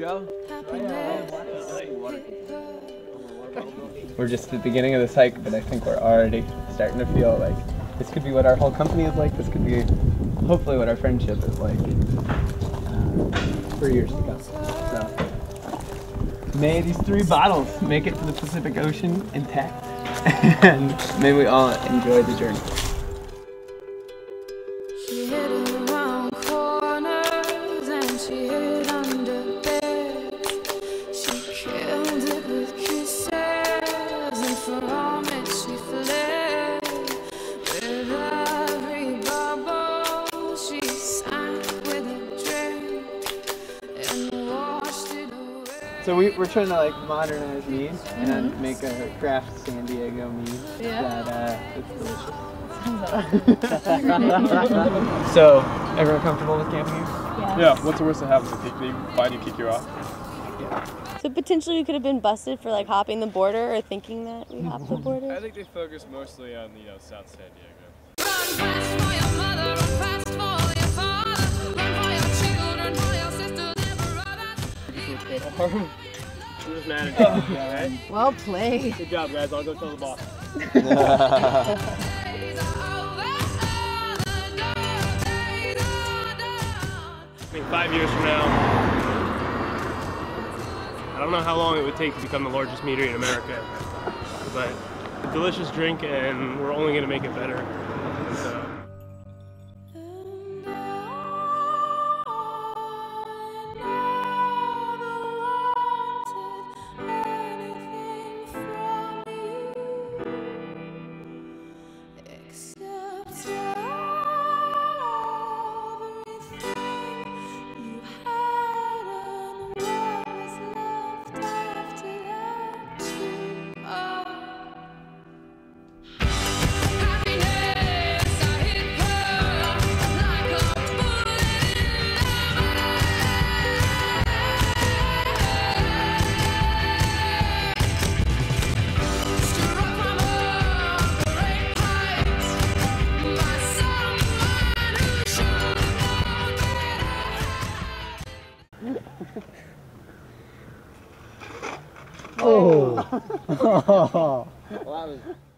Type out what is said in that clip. Joe. We're just at the beginning of this hike, but I think we're already starting to feel like this could be what our whole company is like. This could be hopefully what our friendship is like for years to come. So may these 3 bottles make it to the Pacific Ocean intact, and may we all enjoy the journey. She hid around corners and she hid under beds. She killed it with kisses, and from it she fled. With every bubble she sank with a drink and washed it away. So we're trying to like modernize mead and make a craft San Diego mead that's delicious. So, everyone comfortable with camping here? Yeah. Yeah, what's the worst that happens? They find you, kick you out. Yeah. So potentially we could have been busted for like hopping the border or thinking that we hopped the border? I think they focus mostly on, you know, South San Diego. Well played. Good job, guys. I'll go tell the boss. I mean, 5 years from now, I don't know how long it would take to become the largest meadery in America, but a delicious drink, and we're only going to make it better. So. Oh! Well, that was...